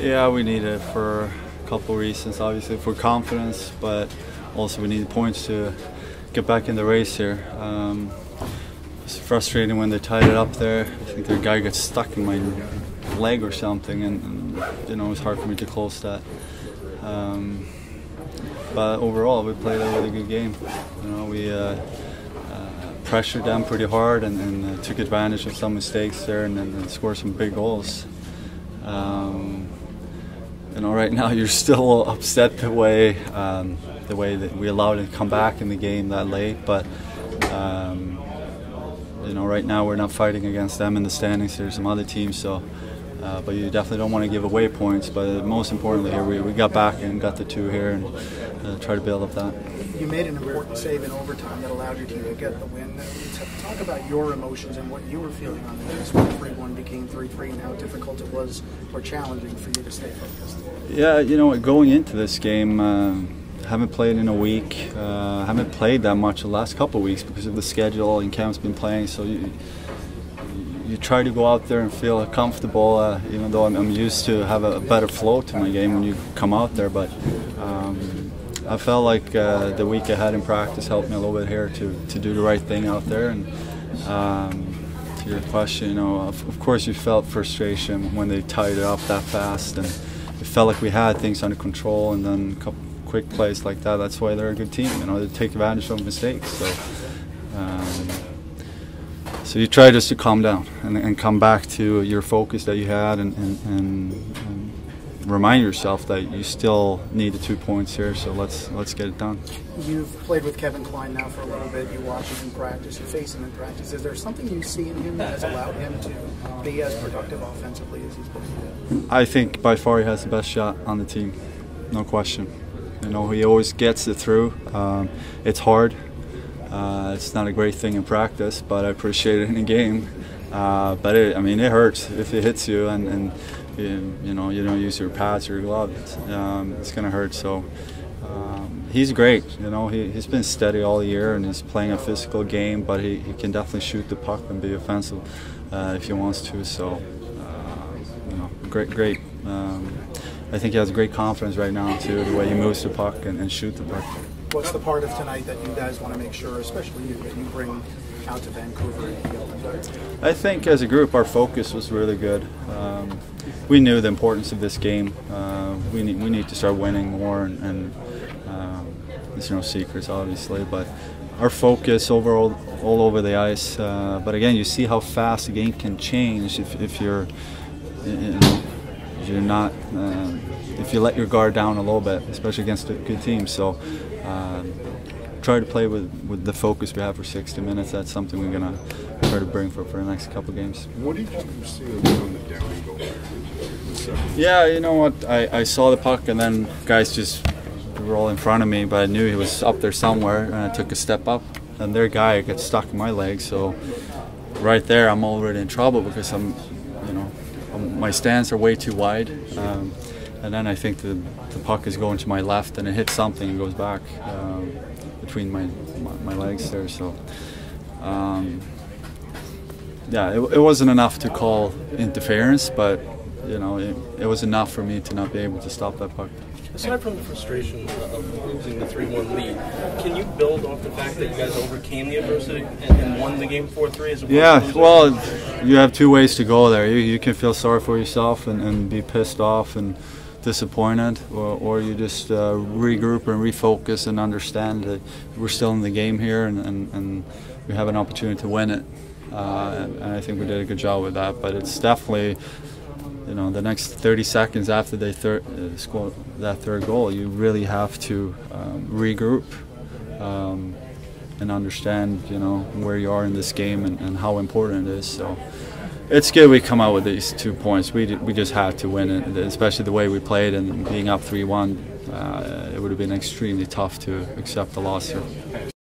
Yeah, we need it for a couple of reasons. Obviously for confidence, but also we need points to get back in the race here. It's frustrating when they tied it up there. I think their guy got stuck in my leg or something, and you know, it was hard for me to close that. But overall, we played a really good game. You know, we pressured them pretty hard and took advantage of some mistakes there and scored some big goals. You know, right now you're still upset the way that we allowed it to come back in the game that late, but you know, right now we're not fighting against them in the standings. There's some other teams, so but you definitely don't want to give away points. But most importantly, here we got back and got the two here, and try to build up that. You made an important save in overtime that allowed your team to get the win. Talk about your emotions and what you were feeling on this when 3-1 became 3-3, and how difficult it was or challenging for you to stay focused. Yeah, you know, going into this game, haven't played in a week. Haven't played that much the last couple of weeks because of the schedule, and Cam's been playing, so you try to go out there and feel comfortable, even though I'm used to have a better flow to my game when you come out there. But I felt like the week I had in practice helped me a little bit here to do the right thing out there. And to your question, you know, of course you felt frustration when they tied it up that fast, and it felt like we had things under control, and then a couple quick plays like that. That's why they're a good team. You know, they take advantage of mistakes. So. So you try just to calm down and come back to your focus that you had and remind yourself that you still need the 2 points here, so let's get it done. You've played with Kevin Klein now for a little bit. You watch him in practice, you face him in practice. Is there something you see in him that has allowed him to be as productive offensively as he's been? I think by far he has the best shot on the team, no question. You know, he always gets it through. It's hard. It's not a great thing in practice, but I appreciate it in a game. But I mean, it hurts if it hits you, and you know, you don't use your pads or your gloves. It's gonna hurt. So he's great. You know, he's been steady all year, and he's playing a physical game. But he can definitely shoot the puck and be offensive if he wants to. So you know, great. I think he has great confidence right now too, the way he moves the puck and shoots the puck. What's the part of tonight that you guys want to make sure, especially you, that you bring out to Vancouver? I think as a group, our focus was really good. We knew the importance of this game. We need to start winning more, and there's no secrets, obviously, but our focus overall all over the ice. But again, you see how fast the game can change if you let your guard down a little bit, especially against a good team. So try to play with the focus we have for 60 minutes. That's something we're going to try to bring for the next couple games. What did you see on the Downey goal? Yeah, you know what? I saw the puck, and then guys just were all in front of me, but I knew he was up there somewhere, and I took a step up, and their guy got stuck in my leg. So right there, I'm already in trouble because my stands are way too wide. And then I think the puck is going to my left, and it hits something and goes back between my legs there. So, yeah, it wasn't enough to call interference, but you know, it was enough for me to not be able to stop that puck. Aside from the frustration of losing the 3-1 lead, can you build off the fact that you guys overcame the adversity and won the game 4-3 as a Yeah, well, you have two ways to go there. You can feel sorry for yourself and be pissed off and disappointed, or you just regroup and refocus and understand that we're still in the game here and we have an opportunity to win it. And I think we did a good job with that, but it's definitely, you know, the next 30 seconds after they score that third goal, you really have to regroup and understand, you know, where you are in this game and how important it is. So it's good we come out with these 2 points. We just had to win it, especially the way we played and being up 3-1. It would have been extremely tough to accept the loss here.